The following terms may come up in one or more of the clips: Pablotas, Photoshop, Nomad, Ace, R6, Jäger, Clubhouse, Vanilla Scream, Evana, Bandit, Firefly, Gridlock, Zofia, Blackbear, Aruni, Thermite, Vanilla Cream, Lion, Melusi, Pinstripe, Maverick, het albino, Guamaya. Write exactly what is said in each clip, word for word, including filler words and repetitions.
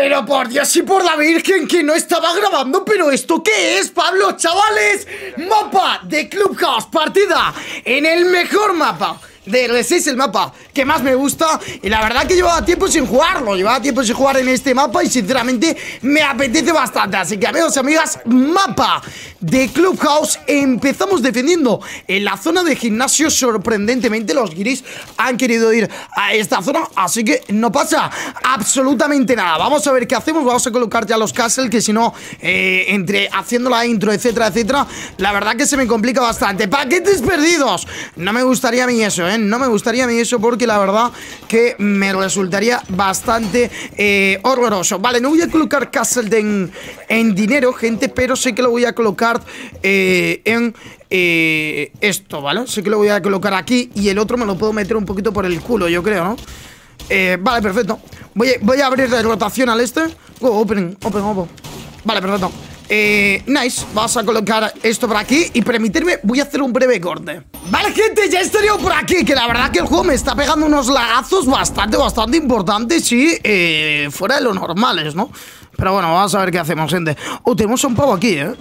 Pero por Dios y por la Virgen, que no estaba grabando. Pero ¿esto qué es, Pablo, chavales? Mapa de Clubhouse, partida en el mejor mapa de R seis, el mapa que más me gusta. Y la verdad que llevaba tiempo sin jugarlo. Llevaba tiempo sin jugar en este mapa y sinceramente me apetece bastante. Así que amigos y amigas, mapa de Clubhouse. Empezamos defendiendo en la zona de gimnasio. Sorprendentemente los guiris han querido ir a esta zona, así que no pasa absolutamente nada. Vamos a ver qué hacemos. Vamos a colocar ya los castle, que si no, eh, entre haciendo la intro, etcétera, etcétera, la verdad que se me complica bastante. Paquetes perdidos, no me gustaría a mí eso, ¿eh? No me gustaría a mí eso, porque la verdad que me resultaría bastante eh, horroroso. Vale, no voy a colocar castle de en, en dinero, gente, pero sé que lo voy a colocar eh, en eh, esto, ¿vale? Sé que lo voy a colocar aquí y el otro me lo puedo meter un poquito por el culo, yo creo, ¿no? Eh, vale, perfecto. Voy a, voy a abrir la rotación al este. Go, open, open, open. Vale, perfecto. Eh, nice, vamos a colocar esto por aquí. Y permitirme, voy a hacer un breve corte. Vale, gente, ya estaría por aquí. Que la verdad que el juego me está pegando unos lagazos bastante, bastante importantes y eh, fuera de lo normales, ¿no? Pero bueno, vamos a ver qué hacemos, gente. Oh, tenemos un pavo aquí, ¿eh?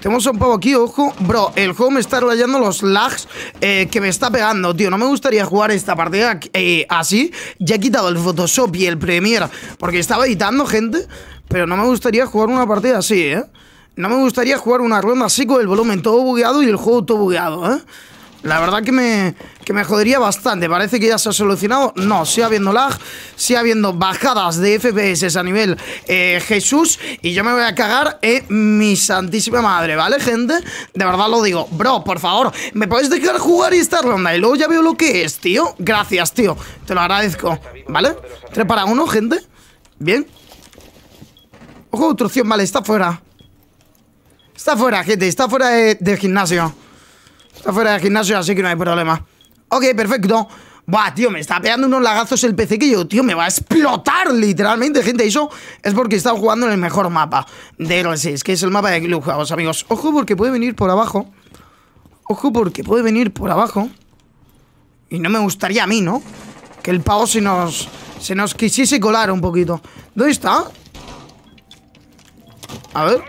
Tenemos un pavo aquí, ojo. Bro, el juego me está rayando los lags eh, que me está pegando, tío. No me gustaría jugar esta partida eh, así. Ya he quitado el Photoshop y el Premiere porque estaba editando, gente. Pero no me gustaría jugar una partida así, ¿eh? No me gustaría jugar una ronda así con el volumen todo bugueado y el juego todo bugueado, ¿eh? La verdad que me, que me jodería bastante. Parece que ya se ha solucionado. No, sigue habiendo lag, sigue habiendo bajadas de F P S a nivel eh, Jesús. Y yo me voy a cagar en mi santísima madre, ¿vale, gente? De verdad lo digo. Bro, por favor, ¿me podéis dejar jugar esta ronda? Y luego ya veo lo que es, tío. Gracias, tío. Te lo agradezco, ¿vale? tres para uno, gente. Bien. Ojo, obstrucción. Vale, está fuera. Está fuera, gente. Está fuera de, de gimnasio. Está fuera del gimnasio, así que no hay problema. Ok, perfecto. Buah, tío, me está pegando unos lagazos el P C que yo, tío, me va a explotar literalmente, gente. Eso es porque he estado jugando en el mejor mapa de R seis, que es el mapa de Clubhouse, amigos. Ojo porque puede venir por abajo. Ojo porque puede venir por abajo. Y no me gustaría a mí, ¿no? Que el pavo se nos, se nos quisiese colar un poquito. ¿Dónde está? A ver.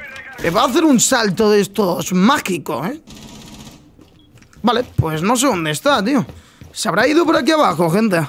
Me va a hacer un salto de estos mágicos, ¿eh? Vale, pues no sé dónde está, tío. Se habrá ido por aquí abajo, gente.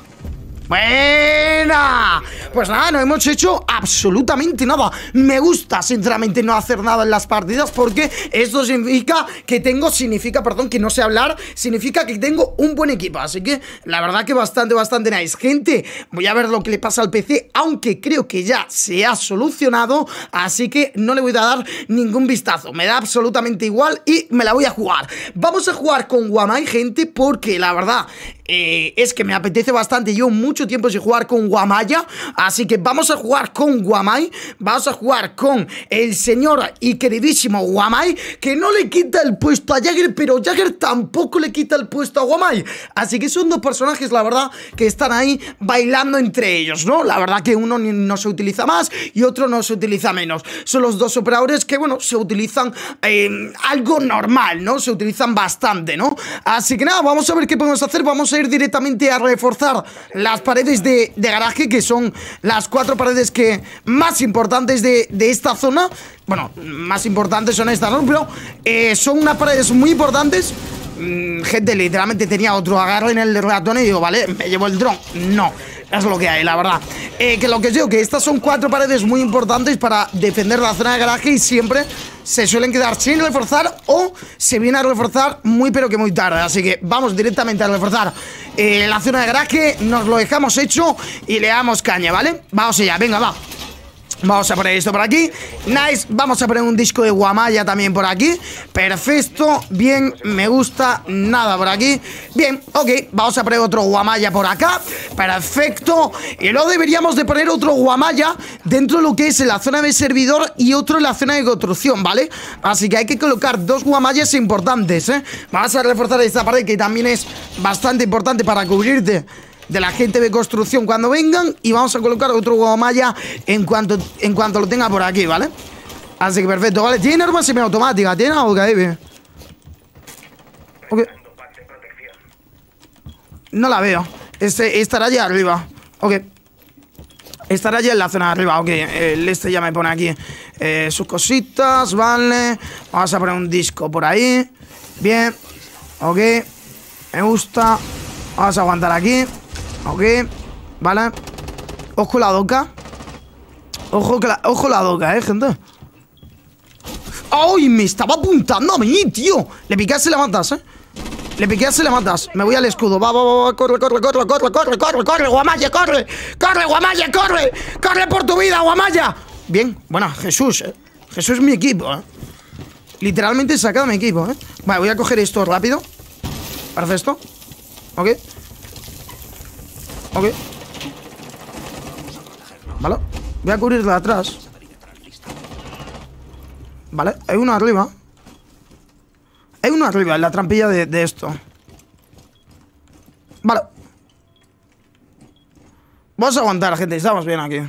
¡Buena! Pues nada, no hemos hecho absolutamente nada. Me gusta, sinceramente, no hacer nada en las partidas, porque esto significa que tengo, significa, perdón, que no sé hablar, significa que tengo un buen equipo. Así que, la verdad que bastante, bastante nice. Gente, voy a ver lo que le pasa al P C, aunque creo que ya se ha solucionado, así que no le voy a dar ningún vistazo. Me da absolutamente igual y me la voy a jugar. Vamos a jugar con Guamaya, gente, porque la verdad... Eh, es que me apetece bastante. Yo mucho tiempo sin jugar con Guamaya, así que vamos a jugar con Guamaya. Vamos a jugar con el señor y queridísimo Guamaya, que no le quita el puesto a Jäger, pero Jäger tampoco le quita el puesto a Guamaya. Así que son dos personajes, la verdad, que están ahí bailando entre ellos, ¿no? La verdad que uno no se utiliza más y otro no se utiliza menos. Son los dos operadores que, bueno, se utilizan eh, algo normal, ¿no? Se utilizan bastante, ¿no? Así que nada, vamos a ver qué podemos hacer. Vamos a ir directamente a reforzar las paredes de, de garaje, que son las cuatro paredes que más importantes de, de esta zona. Bueno, más importantes son estas, ¿no? Pero eh, son unas paredes muy importantes. mm, Gente, literalmente tenía otro agarro en el ratón y digo, vale, me llevo el dron. No, es lo que hay, la verdad. eh, Que lo que os digo, que estas son cuatro paredes muy importantes para defender la zona de garaje, y siempre se suelen quedar sin reforzar o se viene a reforzar muy pero que muy tarde. Así que vamos directamente a reforzar eh, la zona de garaje. Nos lo dejamos hecho y le damos caña, ¿vale? Vamos allá, venga, va. Vamos a poner esto por aquí. Nice, vamos a poner un disco de Guamaya también por aquí. Perfecto, bien, me gusta. Nada por aquí, bien, ok. Vamos a poner otro Guamaya por acá. Perfecto, y luego deberíamos de poner otro Guamaya dentro de lo que es la zona de servidor y otro en la zona de construcción, ¿vale? Así que hay que colocar dos Guamayas importantes, ¿eh? Vamos a reforzar esta pared que también es bastante importante para cubrirte de la gente de construcción cuando vengan. Y vamos a colocar otro Guamaya en cuanto, en cuanto lo tenga por aquí, ¿vale? Así que perfecto, ¿vale? Tiene arma semiautomática, tiene algo que hay. Ok. No la veo. Este estará allá arriba. Ok. Estará ya en la zona de arriba, ok. El este ya me pone aquí eh, sus cositas, vale. Vamos a poner un disco por ahí. Bien, ok. Me gusta. Vamos a aguantar aquí. Ok, vale. Ojo la doca. Ojo, la, ojo la doca, eh, gente. ¡Ay! Me estaba apuntando a mí, tío. Le picas y le matas, eh. Le piqueas y le matas. Me voy al escudo. Va, va, va, va. Corre, corre, corre, corre, corre, corre, corre, Guamaya, corre. Corre, Guamaya, corre. Corre por tu vida, Guamaya. Bien, bueno, Jesús. Eh. Jesús es mi equipo, eh. Literalmente he sacado a mi equipo, eh. Vale, voy a coger esto rápido. Perfecto. Ok. Ok. Vale. Voy a cubrirla de atrás. Vale, hay uno arriba. Hay uno arriba en la trampilla de, de esto. Vale. Vamos a aguantar, gente. Estamos bien aquí.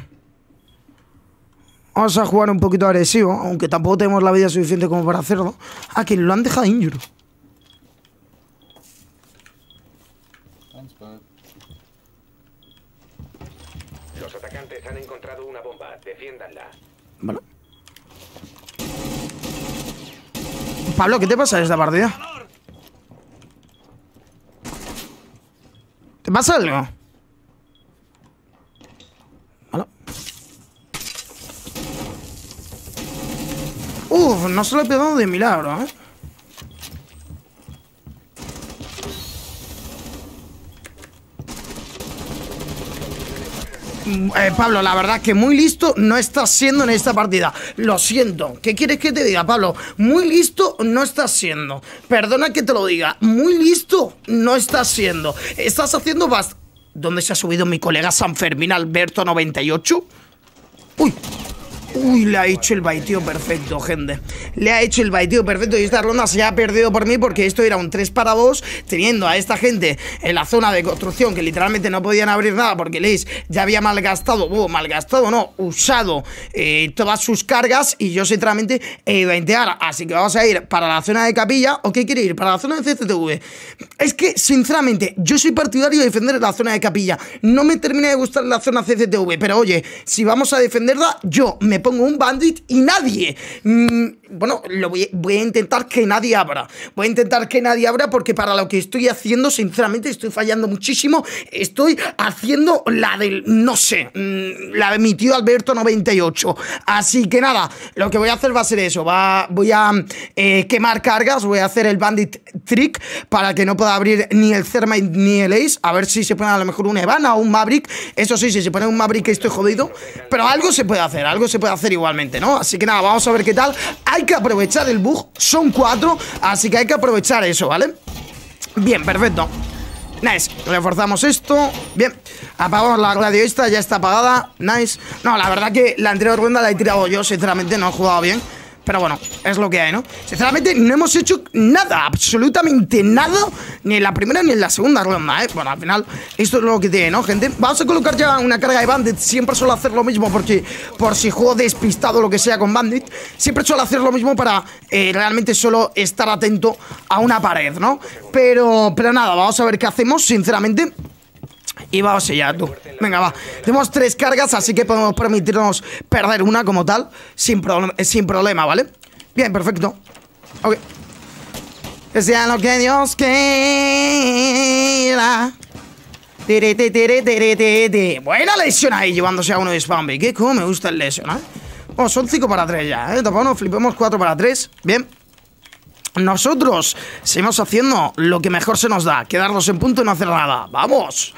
Vamos a jugar un poquito agresivo. Aunque tampoco tenemos la vida suficiente como para hacerlo. Ah, que lo han dejado injured. Los atacantes han encontrado una bomba. Defiéndanla. Vale. Pablo, ¿qué te pasa en esta partida? ¿Te pasa algo? Vale. Uf, no se lo he pegado de milagro, ¿eh? Eh, Pablo, la verdad es que muy listo no estás siendo en esta partida. Lo siento. ¿Qué quieres que te diga, Pablo? Muy listo no estás siendo. Perdona que te lo diga. Muy listo no estás siendo. Estás haciendo bast... ¿Dónde se ha subido mi colega Sanfermín Alberto noventa y ocho? ¡Uy! Uy, le ha hecho el baiteo perfecto, gente. Le ha hecho el baiteo perfecto. Y esta ronda se ha perdido por mí porque esto era un tres para dos. Teniendo a esta gente en la zona de construcción que literalmente no podían abrir nada porque Leis ya había malgastado, oh, malgastado no, usado eh, todas sus cargas. Y yo sinceramente he ido a intear. Así que vamos a ir para la zona de capilla. ¿O qué quiere ir? Para la zona de C C T V. Es que, sinceramente, yo soy partidario de defender la zona de capilla. No me termina de gustar la zona C C T V. Pero oye, si vamos a defenderla, yo me pongo un bandit y nadie mm, bueno, lo voy, voy a intentar que nadie abra, voy a intentar que nadie abra porque para lo que estoy haciendo sinceramente estoy fallando muchísimo. Estoy haciendo la del no sé, mm, la de mi tío Alberto noventa y ocho, así que nada, lo que voy a hacer va a ser eso. Va, voy a eh, quemar cargas, voy a hacer el bandit trick para que no pueda abrir ni el Thermite ni el Ace, a ver si se pone a lo mejor un Evana o un Maverick. Eso sí, si se pone un Maverick estoy jodido, pero algo se puede hacer, algo se puede hacer igualmente, ¿no? Así que nada, vamos a ver qué tal. Hay que aprovechar el bug, son cuatro, así que hay que aprovechar eso, ¿vale? Bien, perfecto. Nice, reforzamos esto. Bien, apagamos la gladioista, ya está apagada. Nice. No, la verdad que la anterior ronda la he tirado yo, sinceramente no he jugado bien. Pero bueno, es lo que hay, ¿no? Sinceramente no hemos hecho nada, absolutamente nada, ni en la primera ni en la segunda ronda, ¿eh? Bueno, al final esto es lo que tiene, ¿no, gente? Vamos a colocar ya una carga de Bandit. Siempre suelo hacer lo mismo porque por si juego despistado o lo que sea con Bandit, siempre suelo hacer lo mismo para eh, realmente solo estar atento a una pared, ¿no? Pero, pero nada, vamos a ver qué hacemos, sinceramente. Y vamos allá, tú. Venga, va. Tenemos tres cargas, así que podemos permitirnos perder una como tal. Sin, pro sin problema, ¿vale? Bien, perfecto. Ok. Que sea lo que Dios quiera. Tire, tire, tire, tire, tire. Buena lesión ahí, llevándose a uno de Spambi. Que como me gusta el lesión, ¿eh? Bueno, son cinco para tres ya, ¿eh? Tampoco nos flipemos, cuatro para tres. Bien. Nosotros seguimos haciendo lo que mejor se nos da, quedarnos en punto y no hacer nada. ¡Vamos!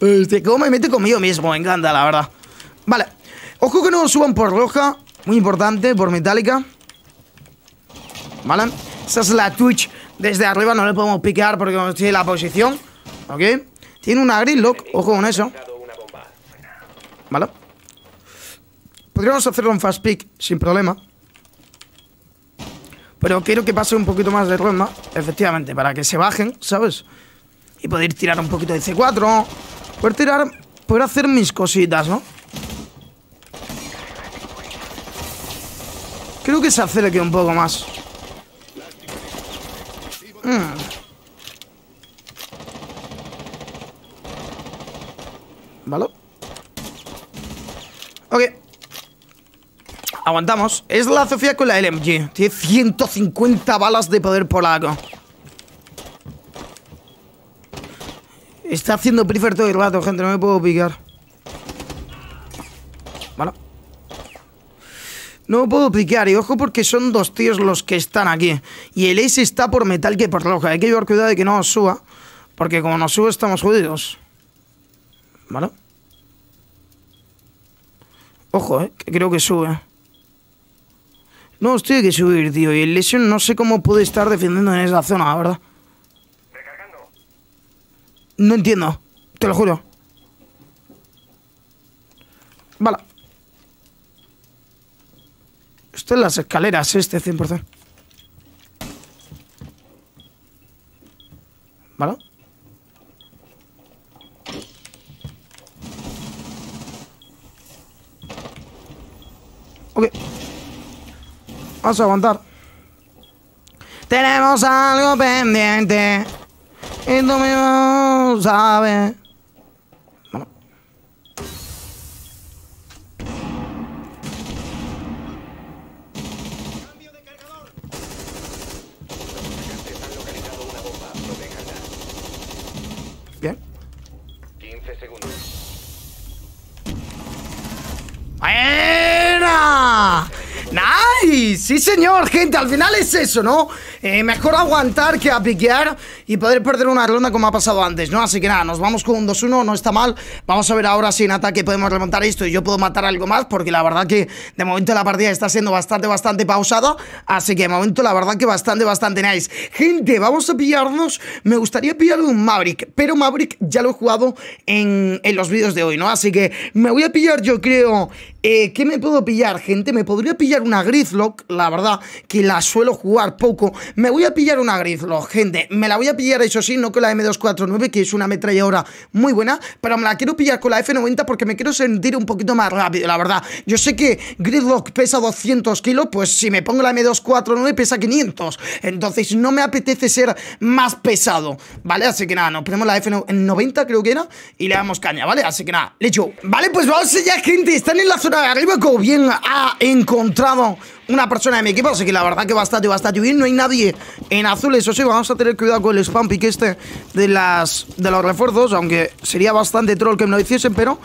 Este, cómo me mete conmigo mismo, me encanta, la verdad. Vale, ojo que no suban por roja, muy importante, por metálica. Vale, esa es la Twitch desde arriba, no le podemos picar porque no tiene la posición. Ok, tiene una Gridlock, ojo con eso. Vale, podríamos hacerlo en fast pick sin problema. Pero quiero que pase un poquito más de ronda, efectivamente, para que se bajen, ¿sabes? Y poder tirar un poquito de C cuatro. Poder tirar, poder hacer mis cositas, ¿no? Creo que se acerque un poco más. Mm. ¿Vale? Aguantamos. Es la Zofia con la L M G. Tiene ciento cincuenta balas de poder polaco. Está haciendo prefer todo el rato, gente. No me puedo picar. Vale. No puedo picar. Y ojo porque son dos tíos los que están aquí. Y el Ace está por metal que por loja. Hay que llevar cuidado de que no nos suba. Porque como nos sube estamos jodidos. Vale. Ojo, eh, que creo que sube. No, os tiene que subir, tío. Y el Lesion no sé cómo puede estar defendiendo en esa zona, la verdad. Recargando. No entiendo, te lo juro. Vale. Esto es las escaleras, este cien por ciento. Vale. Ok. Vamos a aguantar. Tenemos algo pendiente. Y tú mismo sabes. Bueno. Cambio de cargador. Bien. quince segundos. ¡Eh! ¡Nice! Sí, señor, gente, al final es eso, ¿no? Eh, mejor aguantar que a piquear y poder perder una ronda como ha pasado antes, ¿no? Así que nada, nos vamos con un dos uno, no está mal. Vamos a ver ahora si en ataque podemos remontar esto y yo puedo matar algo más, porque la verdad que de momento la partida está siendo bastante, bastante pausada. Así que de momento la verdad que bastante, bastante nice. Gente, vamos a pillarnos. Me gustaría pillar un Maverick, pero Maverick ya lo he jugado en, en los vídeos de hoy, ¿no? Así que me voy a pillar, yo creo... Eh, ¿Qué me puedo pillar, gente? Me podría pillar una Gridlock, la verdad, que la suelo jugar poco. Me voy a pillar una Gridlock, gente. Me la voy a pillar, eso sí, no con la M doscientos cuarenta y nueve, que es una ametralladora muy buena, pero me la quiero pillar con la F noventa porque me quiero sentir un poquito más rápido, la verdad. Yo sé que Gridlock pesa doscientos kilos, pues si me pongo la M doscientos cuarenta y nueve pesa quinientos. Entonces no me apetece ser más pesado, ¿vale? Así que nada, nos ponemos la F noventa, creo que era, y le damos caña, ¿vale? Así que nada, let's go. Vale, pues vamos allá, gente. Están en la zona arriba, como bien ha encontrado una persona de mi equipo, así que la verdad que bastante, bastante bien. No hay nadie en azul, eso sí, vamos a tener cuidado con el spam pick este de, las, de los refuerzos, aunque sería bastante troll que me lo hiciesen, pero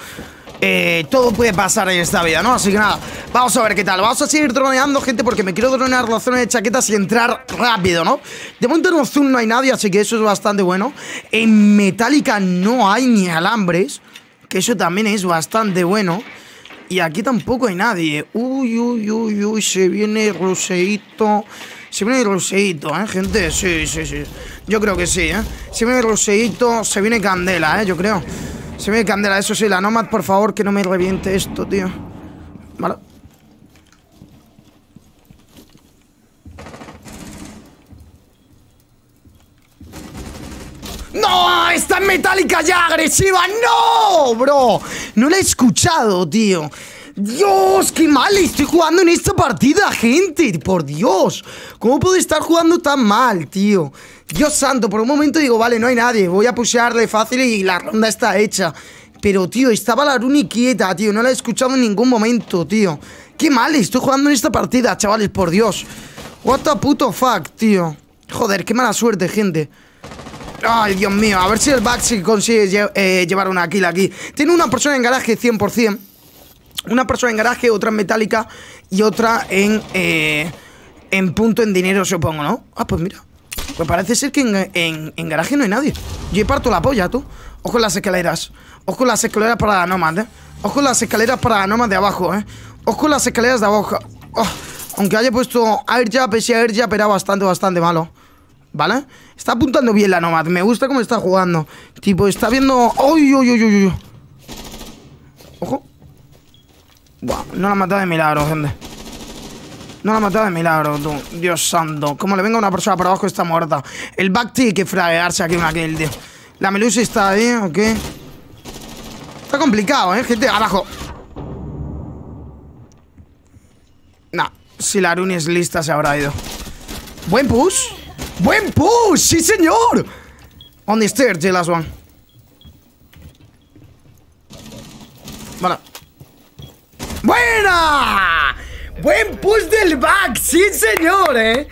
eh, todo puede pasar en esta vida, ¿no? Así que nada, vamos a ver qué tal. Vamos a seguir droneando, gente, porque me quiero dronear la zona de chaquetas y entrar rápido, ¿no? De momento en azul no hay nadie, así que eso es bastante bueno. En metálica no hay ni alambres, que eso también es bastante bueno. Y aquí tampoco hay nadie. Uy, uy, uy, uy, se viene roseíto. Se viene roseíto, ¿eh, gente? Sí, sí, sí. Yo creo que sí, ¿eh? Se viene roseíto, se viene candela, ¿eh? Yo creo. Se viene candela, eso sí. La Nomad, por favor, que no me reviente esto, tío. Vale. ¡No! ¡Está en metálica ya agresiva! ¡No, bro! No la he escuchado, tío. ¡Dios! ¡Qué mal estoy jugando en esta partida, gente! ¡Por Dios! ¿Cómo puedo estar jugando tan mal, tío? Dios santo, por un momento digo, vale, no hay nadie. Voy a pushear de fácil y la ronda está hecha. Pero, tío, estaba la runi quieta, tío. No la he escuchado en ningún momento, tío. ¡Qué mal estoy jugando en esta partida, chavales! ¡Por Dios! ¡What the puto fuck, tío! Joder, qué mala suerte, gente. Ay, Dios mío, a ver si el Baxi consigue lle eh, llevar una kill aquí. Tiene una persona en garaje cien por cien. Una persona en garaje, otra en metálica y otra en eh, en punto en dinero, supongo, ¿no? Ah, pues mira, pues parece ser que en, en, en garaje no hay nadie. Yo parto la polla, tú. Ojo las escaleras. Ojo las escaleras para la Nomad, ¿eh? Ojo las escaleras para la Nomad de abajo, ¿eh? Ojo las escaleras de abajo. Oh, aunque haya puesto air jab, ese air jab era bastante, bastante malo. ¿Vale? Está apuntando bien la Nomad. Me gusta cómo está jugando. Tipo, está viendo... ¡Uy, uy, uy, uy! ¡Ojo! Buah, no la ha matado de milagro, gente. No la ha matado de milagro, tú. Dios santo. Como le venga una persona por abajo, está muerta. El back tiene que fraguearse aquí una kill, tío. La Melusi está ahí, ¿ok? Está complicado, ¿eh, gente? ¡Abajo! Nah, si la Aruni es lista, se habrá ido. Buen push. ¡Buen push! ¡Sí, señor! On the stairs, the last one. Vale. ¡Buena! Buen push del back, sí señor, ¿eh?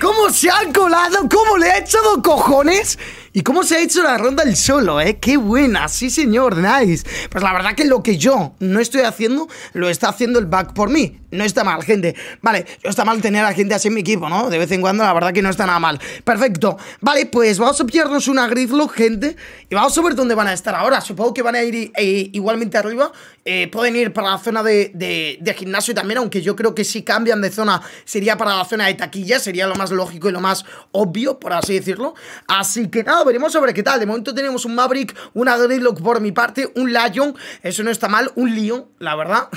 Cómo se han colado, cómo le ha echado cojones y cómo se ha hecho la ronda el solo, ¿eh? Qué buena, sí señor, nice. Pues la verdad que lo que yo no estoy haciendo, lo está haciendo el back por mí. No está mal, gente. Vale, no está mal tener a gente así en mi equipo, ¿no? De vez en cuando, la verdad que no está nada mal. Perfecto. Vale, pues vamos a pillarnos una Gridlock, gente. Y vamos a ver dónde van a estar ahora. Supongo que van a ir eh, igualmente arriba. Eh, pueden ir para la zona de, de, de gimnasio también, aunque yo creo que si cambian de zona sería para la zona de taquilla. Sería lo más lógico y lo más obvio, por así decirlo. Así que nada, veremos a ver qué tal. De momento tenemos un Maverick, una Gridlock por mi parte, un Lion. Eso no está mal. Un Lion, la verdad.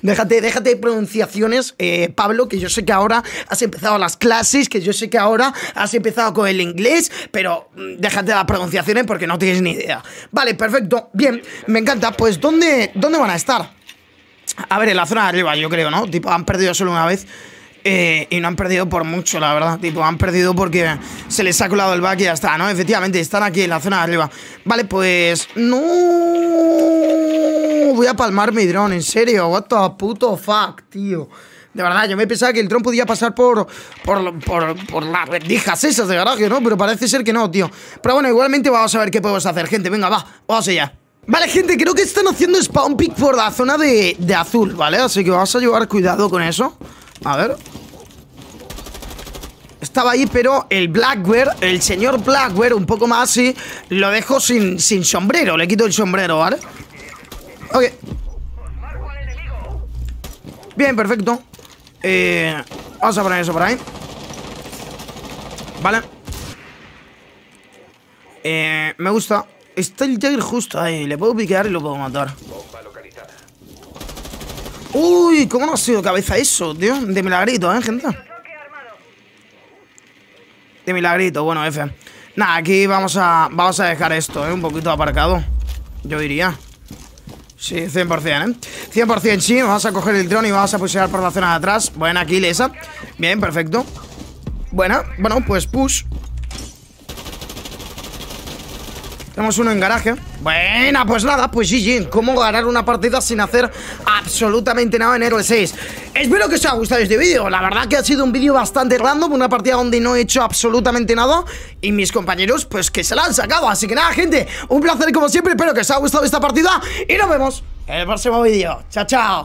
déjate, déjate... pronunciaciones, eh, Pablo, que yo sé que ahora has empezado las clases, que yo sé que ahora has empezado con el inglés, pero déjate las pronunciaciones porque no tienes ni idea. Vale, perfecto, bien, me encanta. Pues, ¿dónde, dónde van a estar? A ver, en la zona de arriba, yo creo, ¿no? Tipo, han perdido solo una vez eh, y no han perdido por mucho, la verdad. Tipo, han perdido porque se les ha colado el back y ya está, ¿no? Efectivamente, están aquí en la zona de arriba. Vale, pues... ¡No! Voy a palmar mi dron, en serio. What the puto fuck, tío. De verdad, yo me pensaba que el dron podía pasar por por, por, por las rendijas esas de garaje, ¿no? Pero parece ser que no, tío. Pero bueno, igualmente vamos a ver qué podemos hacer, gente. Venga, va, vamos allá. Vale, gente, creo que están haciendo spawn pick por la zona de, de azul, ¿vale? Así que vamos a llevar cuidado con eso. A ver. Estaba ahí, pero el Blackbear, el señor Blackbear, un poco más así, lo dejo sin, sin sombrero. Le quito el sombrero, ¿vale? Ok. Bien, perfecto. eh, Vamos a poner eso por ahí. Vale. eh, Me gusta. Está el Jäger justo ahí. Le puedo piquear y lo puedo matar. Uy, cómo no ha sido cabeza eso, tío. De milagrito, eh, gente. De milagrito, bueno, F. Nada, aquí vamos a, vamos a dejar esto, eh, un poquito aparcado, yo diría. Sí, cien por cien, ¿eh? cien por cien, sí. Vamos a coger el dron y vamos a pushear por la zona de atrás. Buena, kill esa. Bien, perfecto. Buena. Bueno, pues push. Tenemos uno en garaje. Buena, pues nada, pues G G. ¿Cómo ganar una partida sin hacer absolutamente nada en Hero seis? Espero que os haya gustado este vídeo. La verdad que ha sido un vídeo bastante random. Una partida donde no he hecho absolutamente nada. Y mis compañeros, pues que se la han sacado. Así que nada, gente, un placer como siempre. Espero que os haya gustado esta partida. Y nos vemos en el próximo vídeo. Chao, chao.